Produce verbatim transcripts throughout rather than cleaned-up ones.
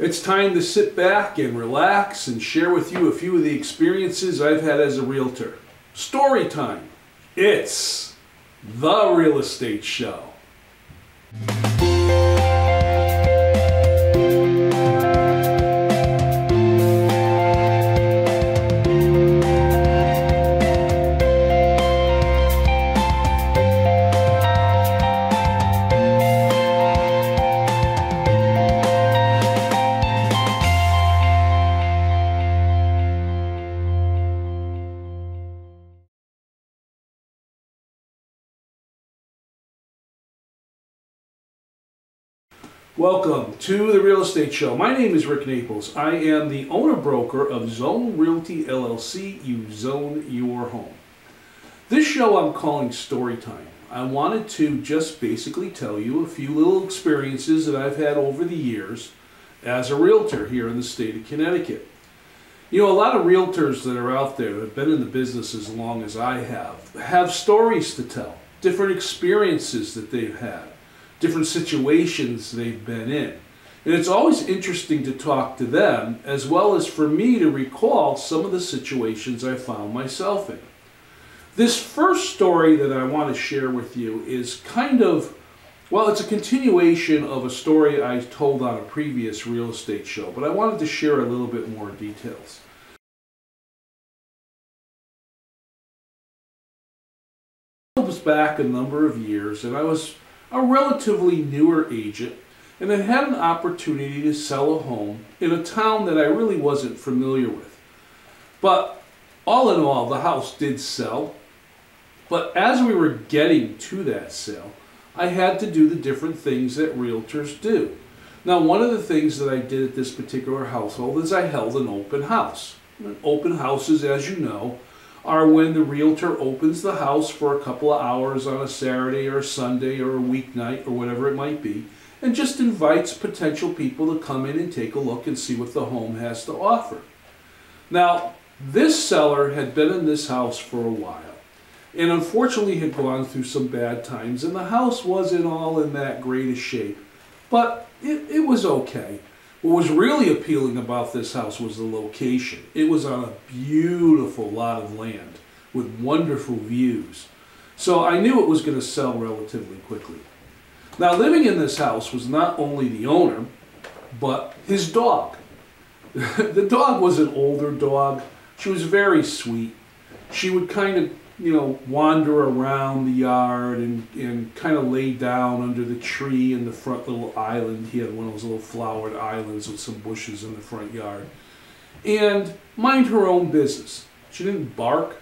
It's time to sit back and relax and share with you a few of the experiences I've had as a realtor. Story time. It's The Real Estate Show. Welcome to The Real Estate Show. My name is Rick Naples. I am the owner-broker of Zone Realty, L L C. You zone your home. This show I'm calling Story Time. I wanted to just basically tell you a few little experiences that I've had over the years as a realtor here in the state of Connecticut. You know, a lot of realtors that are out there that have been in the business as long as I have, have stories to tell, different experiences that they've had, different situations they've been in. And it's always interesting to talk to them, as well as for me to recall some of the situations I found myself in. This first story that I want to share with you is kind of, well, it's a continuation of a story I told on a previous real estate show, but I wanted to share a little bit more details. It was back a number of years, and I was a relatively newer agent, and I had an opportunity to sell a home in a town that I really wasn't familiar with. But all in all, the house did sell. But as we were getting to that sale, I had to do the different things that realtors do. Now, one of the things that I did at this particular household is I held an open house. And open houses, as you know, are when the realtor opens the house for a couple of hours on a Saturday or a Sunday or a weeknight or whatever it might be, and just invites potential people to come in and take a look and see what the home has to offer. Now, this seller had been in this house for a while and unfortunately had gone through some bad times, and the house wasn't all in that great a shape, but it, it was okay. What was really appealing about this house was the location. It was on a beautiful lot of land with wonderful views. So I knew it was going to sell relatively quickly. Now, living in this house was not only the owner, but his dog. The dog was an older dog. She was very sweet. She would kind of, you know, wander around the yard and, and kind of lay down under the tree in the front little island. He had one of those little flowered islands with some bushes in the front yard. And mind her own business. She didn't bark.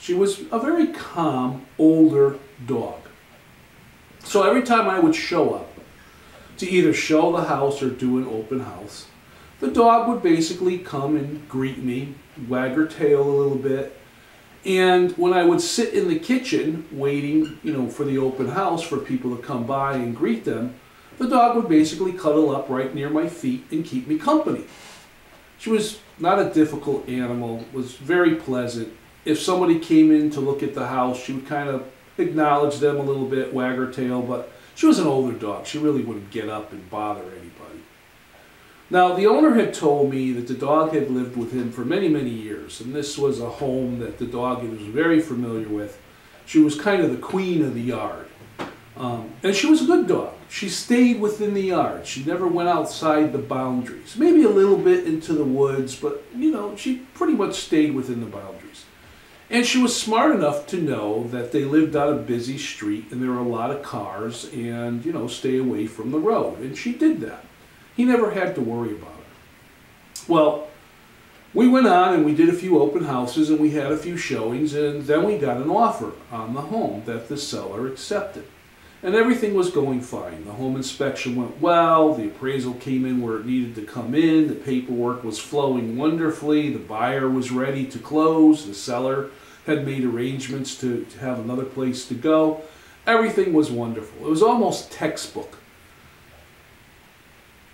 She was a very calm, older dog. So every time I would show up to either show the house or do an open house, the dog would basically come and greet me, wag her tail a little bit. And when I would sit in the kitchen waiting, you know, for the open house for people to come by and greet them, the dog would basically cuddle up right near my feet and keep me company. She was not a difficult animal, was very pleasant. If somebody came in to look at the house, she would kind of acknowledge them a little bit, wag her tail, but she was an older dog. She really wouldn't get up and bother anybody. Now, the owner had told me that the dog had lived with him for many, many years, and this was a home that the dog was very familiar with. She was kind of the queen of the yard, um, and she was a good dog. She stayed within the yard. She never went outside the boundaries, maybe a little bit into the woods, but, you know, she pretty much stayed within the boundaries. And she was smart enough to know that they lived on a busy street, and there were a lot of cars, and, you know, stay away from the road, and she did that. He never had to worry about it. Well, we went on and we did a few open houses and we had a few showings, and then we got an offer on the home that the seller accepted. And everything was going fine. The home inspection went well, the appraisal came in where it needed to come in, the paperwork was flowing wonderfully, the buyer was ready to close, the seller had made arrangements to, to have another place to go. Everything was wonderful. It was almost textbook.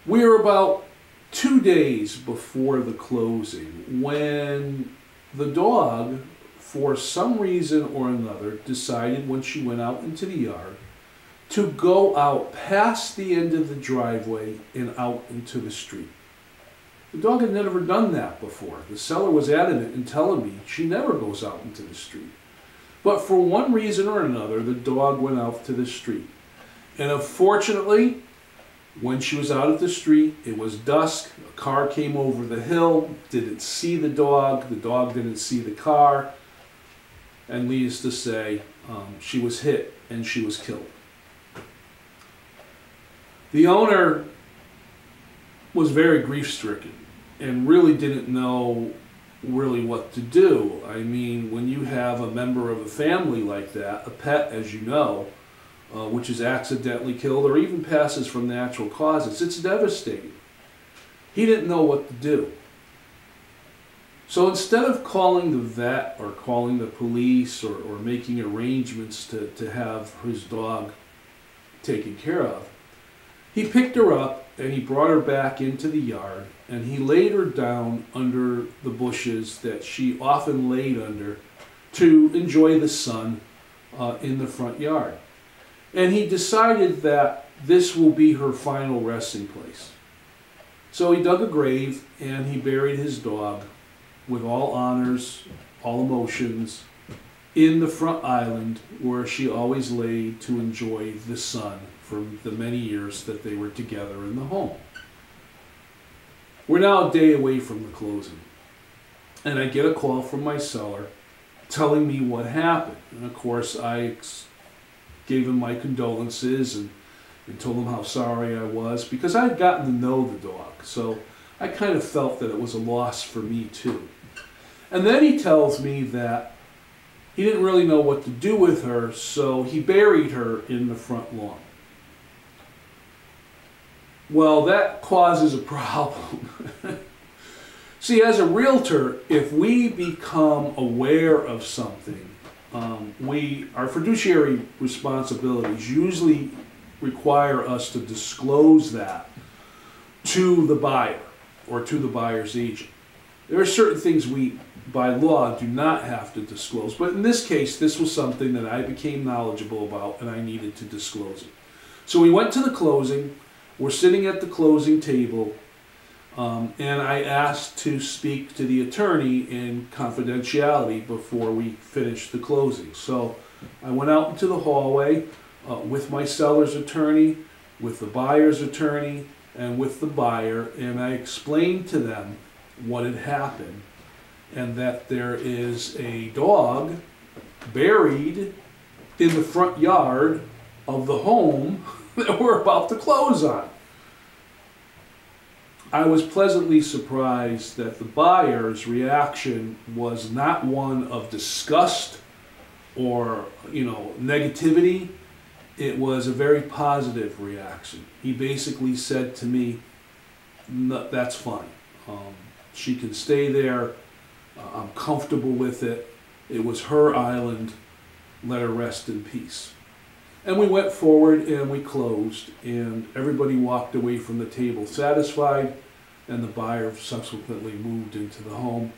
We were about two days before the closing when the dog, for some reason or another, decided when she went out into the yard to go out past the end of the driveway and out into the street. The dog had never done that before. The seller was adamant in telling me she never goes out into the street. But for one reason or another, the dog went out to the street. And unfortunately, when she was out at the street, it was dusk. A car came over the hill, didn't see the dog. The dog didn't see the car. And needless to say, um, she was hit and she was killed. The owner was very grief-stricken and really didn't know really what to do. I mean, when you have a member of a family like that, a pet, as you know, uh, which is accidentally killed or even passes from natural causes, it's devastating. He didn't know what to do. So instead of calling the vet or calling the police or, or making arrangements to, to have his dog taken care of, he picked her up and he brought her back into the yard, and he laid her down under the bushes that she often laid under to enjoy the sun uh, in the front yard. And he decided that this will be her final resting place. So he dug a grave and he buried his dog with all honors, all emotions, in the front island where she always lay to enjoy the sun for the many years that they were together in the home. We're now a day away from the closing, and I get a call from my seller telling me what happened. And of course, I gave him my condolences and, and told him how sorry I was, because I had gotten to know the dog, so I kind of felt that it was a loss for me too. And then he tells me that he didn't really know what to do with her, so he buried her in the front lawn. Well, that causes a problem. See, as a realtor, if we become aware of something, um, we, our fiduciary responsibilities usually require us to disclose that to the buyer or to the buyer's agent. There are certain things we, by law, do not have to disclose, but in this case, this was something that I became knowledgeable about and I needed to disclose it. So we went to the closing. We're sitting at the closing table, um, and I asked to speak to the attorney in confidentiality before we finished the closing. So I went out into the hallway uh, with my seller's attorney, with the buyer's attorney, and with the buyer, and I explained to them what had happened, and that there is a dog buried in the front yard of the home that we're about to close on. I was pleasantly surprised that the buyer's reaction was not one of disgust or, you know, negativity. It was a very positive reaction. He basically said to me, no, that's fine. Um, she can stay there. Uh, I'm comfortable with it. It was her island. Let her rest in peace. And we went forward and we closed, and everybody walked away from the table satisfied, and the buyer subsequently moved into the home.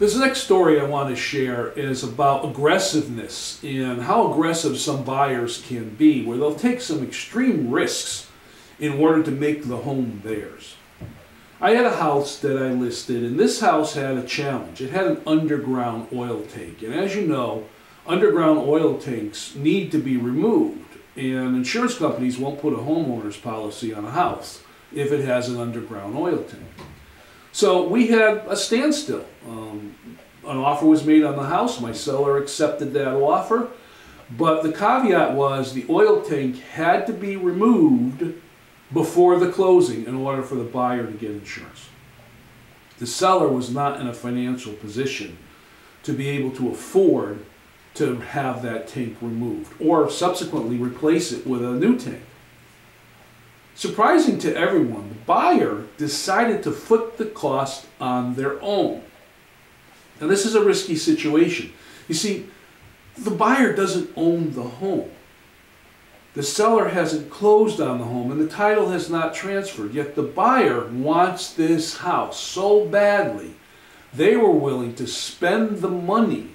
This next story I want to share is about aggressiveness and how aggressive some buyers can be, where they'll take some extreme risks in order to make the home theirs. I had a house that I listed, and this house had a challenge. It had an underground oil tank, and as you know, underground oil tanks need to be removed, and insurance companies won't put a homeowner's policy on a house if it has an underground oil tank. So we had a standstill. Um, an offer was made on the house. My seller accepted that offer, but the caveat was the oil tank had to be removed before the closing in order for the buyer to get insurance. The seller was not in a financial position to be able to afford to have that tank removed or subsequently replace it with a new tank. Surprising to everyone, the buyer decided to foot the cost on their own. Now, this is a risky situation. You see, the buyer doesn't own the home. The seller hasn't closed on the home, and the title has not transferred, yet the buyer wants this house so badly, they were willing to spend the money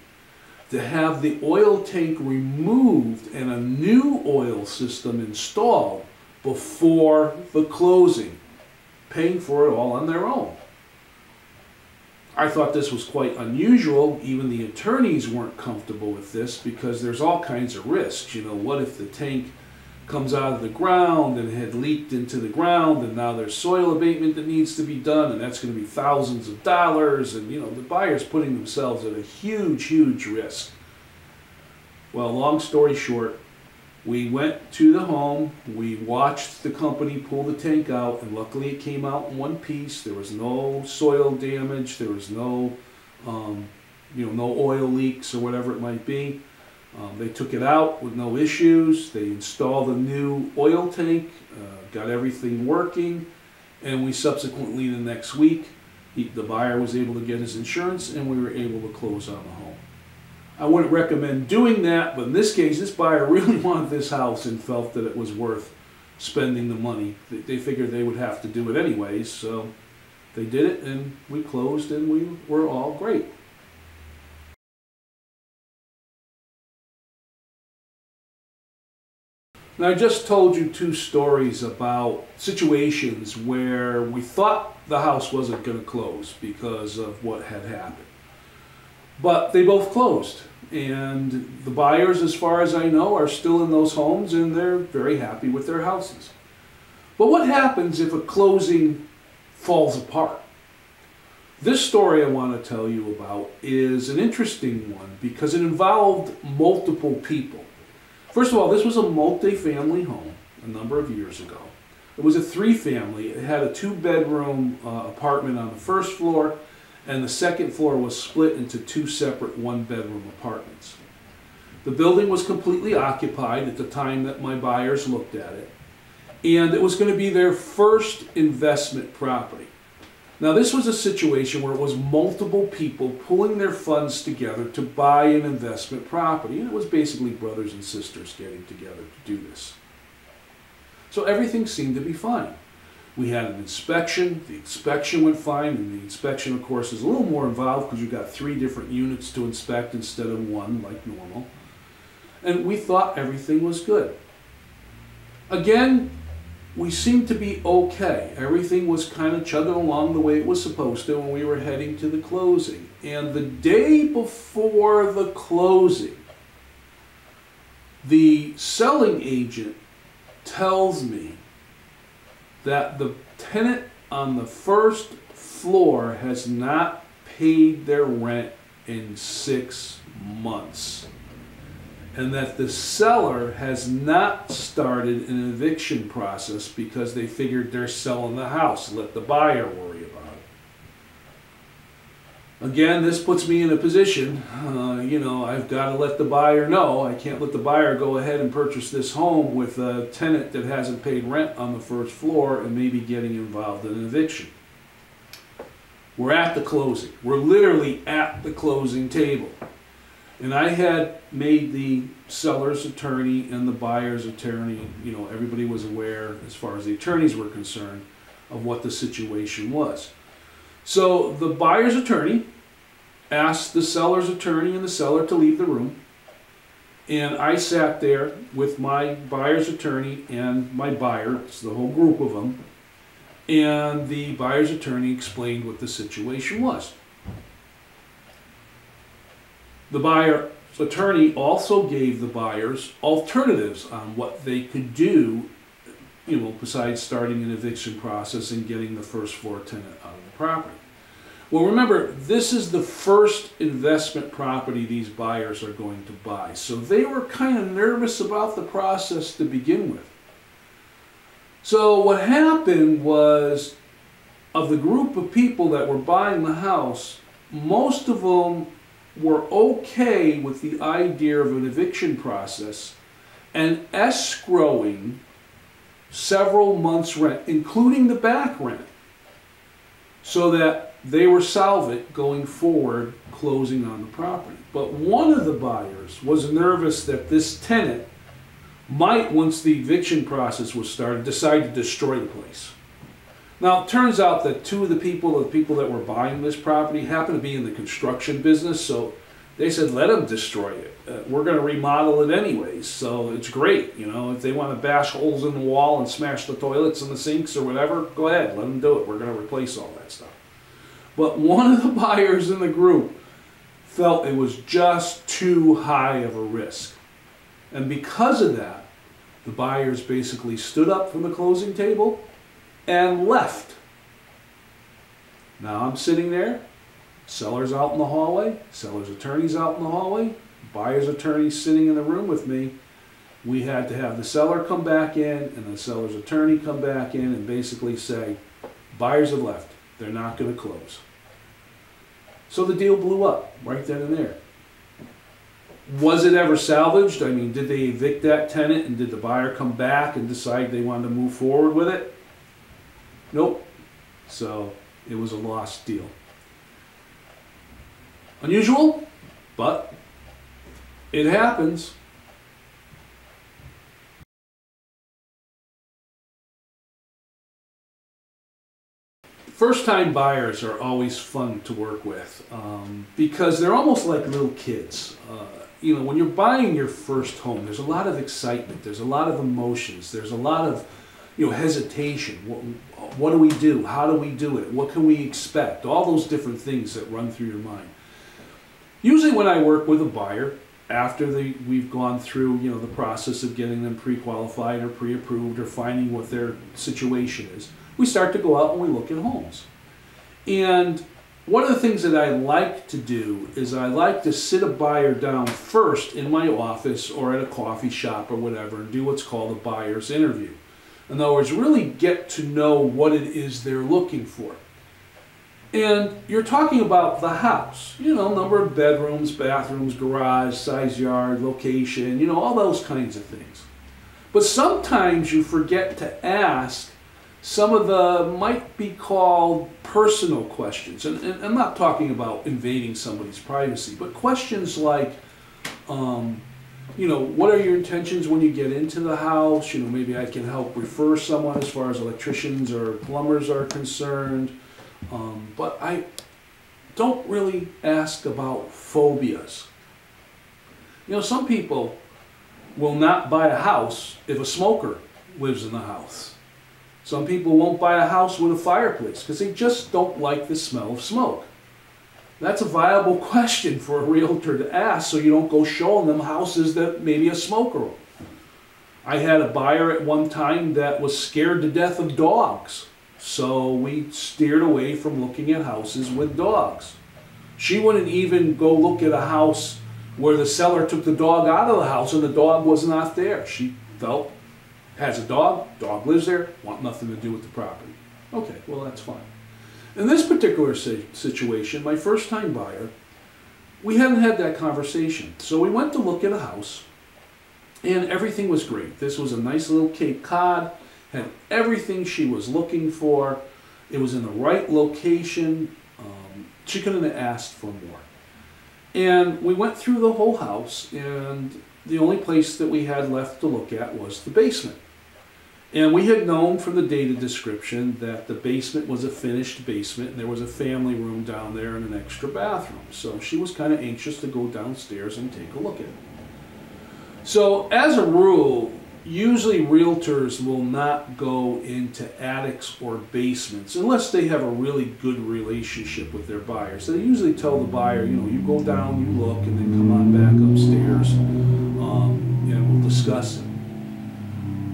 to have the oil tank removed and a new oil system installed before the closing, paying for it all on their own. I thought this was quite unusual. Even the attorneys weren't comfortable with this because there's all kinds of risks. You know, what if the tank comes out of the ground and had leaked into the ground, and now there's soil abatement that needs to be done, and that's going to be thousands of dollars, and you know, the buyer's putting themselves at a huge, huge risk. Well, long story short, we went to the home, we watched the company pull the tank out, and luckily it came out in one piece. There was no soil damage, there was no, um, you know, no oil leaks or whatever it might be. Um, they took it out with no issues. They installed a new oil tank, uh, got everything working, and we subsequently, the next week, he, the buyer was able to get his insurance, and we were able to close on the home. I wouldn't recommend doing that, but in this case, this buyer really wanted this house and felt that it was worth spending the money. They, they figured they would have to do it anyways, so they did it, and we closed, and we were all great. Now, I just told you two stories about situations where we thought the house wasn't going to close because of what had happened. But they both closed, and the buyers, as far as I know, are still in those homes, and they're very happy with their houses. But what happens if a closing falls apart? This story I want to tell you about is an interesting one because it involved multiple people. First of all, this was a multi-family home a number of years ago. It was a three-family. It had a two-bedroom uh, apartment on the first floor, and the second floor was split into two separate one-bedroom apartments. The building was completely occupied at the time that my buyers looked at it, and it was going to be their first investment property. Now, this was a situation where it was multiple people pulling their funds together to buy an investment property, and it was basically brothers and sisters getting together to do this. So everything seemed to be fine. We had an inspection, the inspection went fine, and the inspection, of course, is a little more involved because you've got three different units to inspect instead of one, like normal. And we thought everything was good. Again, we seemed to be okay. Everything was kind of chugging along the way it was supposed to when we were heading to the closing. And the day before the closing, the selling agent tells me that the tenant on the first floor has not paid their rent in six months, and that the seller has not started an eviction process because they figured they're selling the house, let the buyer worry about it. Again, this puts me in a position, uh, you know, I've got to let the buyer know. I can't let the buyer go ahead and purchase this home with a tenant that hasn't paid rent on the first floor and maybe getting involved in an eviction. We're at the closing. We're literally at the closing table. And I had made the seller's attorney and the buyer's attorney, you know, everybody was aware as far as the attorneys were concerned of what the situation was. So the buyer's attorney asked the seller's attorney and the seller to leave the room. And I sat there with my buyer's attorney and my buyer, it's the whole group of them, and the buyer's attorney explained what the situation was. The buyer's attorney also gave the buyers alternatives on what they could do, you know, besides starting an eviction process and getting the first floor tenant out of the property. Well, remember, this is the first investment property these buyers are going to buy, so they were kind of nervous about the process to begin with. So what happened was, of the group of people that were buying the house, most of them were okay with the idea of an eviction process and escrowing several months' rent, including the back rent, so that they were solvent going forward, closing on the property. But one of the buyers was nervous that this tenant might, once the eviction process was started, decide to destroy the place. Now, it turns out that two of the people, the people that were buying this property, happened to be in the construction business, so They said, let them destroy it. Uh, we're going to remodel it anyways, so it's great. You know, if they want to bash holes in the wall and smash the toilets and the sinks or whatever, go ahead, let them do it. We're going to replace all that stuff. But one of the buyers in the group felt it was just too high of a risk. And because of that, the buyers basically stood up from the closing table and left. Now I'm sitting there, seller's out in the hallway, seller's attorney's out in the hallway, buyer's attorney's sitting in the room with me. We had to have the seller come back in and the seller's attorney come back in and basically say, buyers have left, they're not going to close. So the deal blew up right then and there. Was it ever salvaged? I mean, did they evict that tenant and did the buyer come back and decide they wanted to move forward with it? Nope. So it was a lost deal. Unusual, but it happens. First-time buyers are always fun to work with um, because they're almost like little kids. Uh, you know, when you're buying your first home, there's a lot of excitement, there's a lot of emotions, there's a lot of, you know, hesitation. What, what do we do? How do we do it? What can we expect? All those different things that run through your mind. Usually when I work with a buyer, after the, we've gone through, you know, the process of getting them pre-qualified or pre-approved or finding what their situation is, we start to go out and we look at homes. And one of the things that I like to do is I like to sit a buyer down first in my office or at a coffee shop or whatever and do what's called a buyer's interview. In other words, really get to know what it is they're looking for. And you're talking about the house, you know, number of bedrooms, bathrooms, garage, size yard, location, you know, all those kinds of things. But sometimes you forget to ask some of the might be called personal questions. And, and I'm not talking about invading somebody's privacy, but questions like, um, you know, what are your intentions when you get into the house? You know, maybe I can help refer someone as far as electricians or plumbers are concerned. Um, but I don't really ask about phobias. You know, some people will not buy a house if a smoker lives in the house. Some people won't buy a house with a fireplace because they just don't like the smell of smoke. That's a viable question for a realtor to ask so you don't go showing them houses that maybe a smoker will. I had a buyer at one time that was scared to death of dogs. So we steered away from looking at houses with dogs. She wouldn't even go look at a house where the seller took the dog out of the house and the dog was not there. She felt, has a dog, dog lives there, want nothing to do with the property. Okay, well that's fine. In this particular situation, my first time buyer, we hadn't had that conversation. So we went to look at a house and everything was great. This was a nice little Cape Cod, had everything she was looking for. It was in the right location. Um, she couldn't have asked for more. And we went through the whole house, and the only place that we had left to look at was the basement. And we had known from the data description that the basement was a finished basement, and there was a family room down there and an extra bathroom. So she was kind of anxious to go downstairs and take a look at it. So as a rule, usually realtors will not go into attics or basements unless they have a really good relationship with their buyer. So they usually tell the buyer, you know, you go down, you look, and then come on back upstairs, um, and we'll discuss it.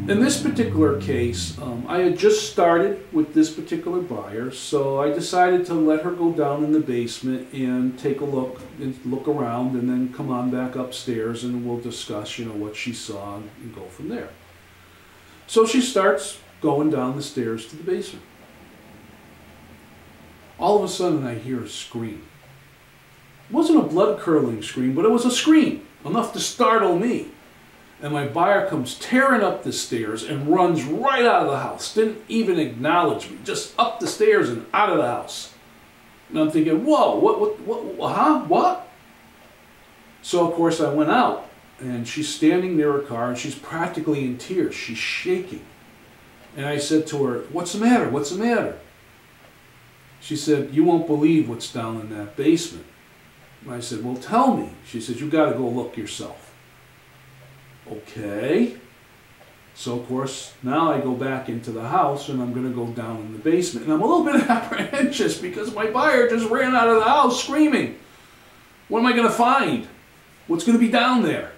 In this particular case, um, I had just started with this particular buyer, so I decided to let her go down in the basement and take a look and look around and then come on back upstairs and we'll discuss, you know, what she saw and go from there. So she starts going down the stairs to the basement. All of a sudden I hear a scream. It wasn't a blood-curdling scream, but it was a scream, enough to startle me. And my buyer comes tearing up the stairs and runs right out of the house. Didn't even acknowledge me. Just up the stairs and out of the house. And I'm thinking, whoa, what, what, what, huh, what? So, of course, I went out. And she's standing near her car, and she's practically in tears. She's shaking. And I said to her, what's the matter? What's the matter? She said, you won't believe what's down in that basement. I said, well, tell me. She said, you got to go look yourself. Okay. So, of course, now I go back into the house and I'm going to go down in the basement. And I'm a little bit apprehensive because my buyer just ran out of the house screaming. What am I going to find? What's going to be down there?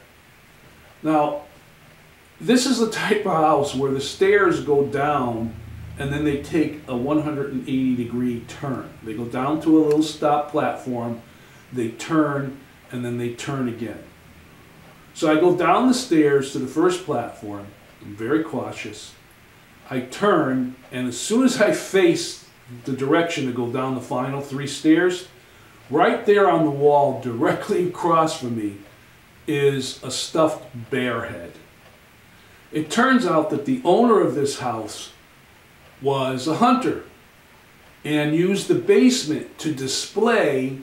Now, this is the type of house where the stairs go down and then they take a one hundred eighty degree turn. They go down to a little stop platform, they turn, and then they turn again. So I go down the stairs to the first platform. I'm very cautious. I turn, and as soon as I face the direction to go down the final three stairs, right there on the wall, directly across from me, is a stuffed bear head. It turns out that the owner of this house was a hunter and used the basement to display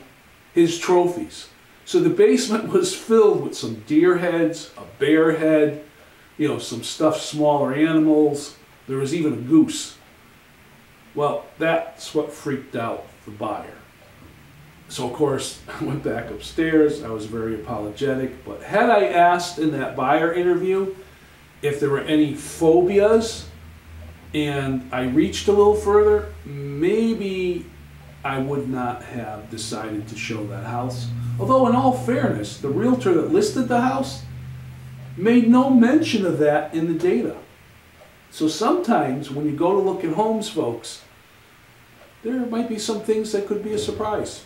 his trophies. So the basement was filled with some deer heads, a bear head, you know, some stuffed smaller animals. There was even a goose. Well, that's what freaked out the buyer. So, of course, I went back upstairs. I was very apologetic. But had I asked in that buyer interview if there were any phobias, and I reached a little further, maybe I would not have decided to show that house. Although, in all fairness, the realtor that listed the house made no mention of that in the data. So sometimes when you go to look at homes, folks, there might be some things that could be a surprise.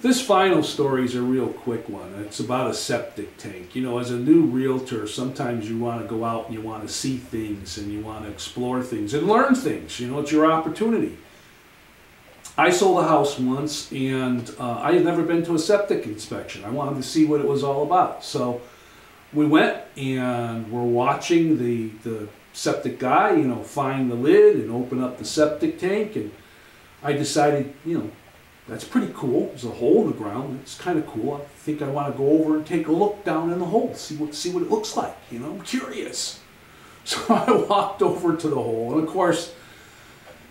This final story is a real quick one. It's about a septic tank. You know, as a new realtor, sometimes you want to go out and you want to see things and you want to explore things and learn things. You know, it's your opportunity. I sold a house once, and uh, I had never been to a septic inspection. I wanted to see what it was all about. So we went, and we're watching the, the septic guy, you know, find the lid and open up the septic tank. And I decided, you know, that's pretty cool. There's a hole in the ground. It's kind of cool. I think I want to go over and take a look down in the hole, see what, see what it looks like. You know, I'm curious. So I walked over to the hole. And of course,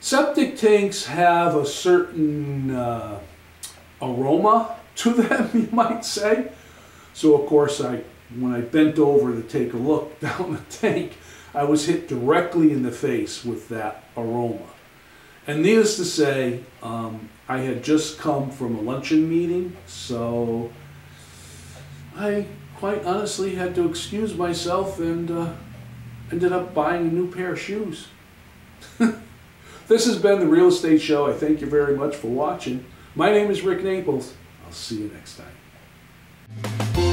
septic tanks have a certain uh, aroma to them, you might say. So of course, I, when I bent over to take a look down the tank, I was hit directly in the face with that aroma. And needless to say, um, I had just come from a luncheon meeting, so I quite honestly had to excuse myself and uh, ended up buying a new pair of shoes. This has been The Real Estate Show. I thank you very much for watching. My name is Rick Naples. I'll see you next time.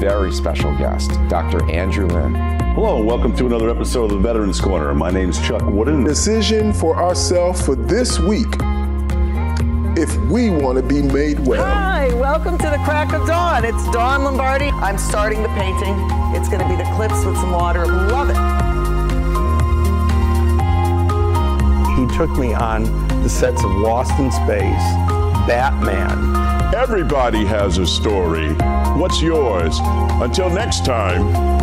Very special guest, Doctor Andrew Lynn. Hello, welcome to another episode of the Veterans Corner. My name is Chuck Wooden. Decision for ourselves for this week, if we want to be made well. Hi, welcome to the crack of dawn. It's Dawn Lombardi. I'm starting the painting. It's going to be the cliffs with some water. Love it. He took me on the sets of Lost in Space, Batman. Everybody has a story. What's yours? Until next time.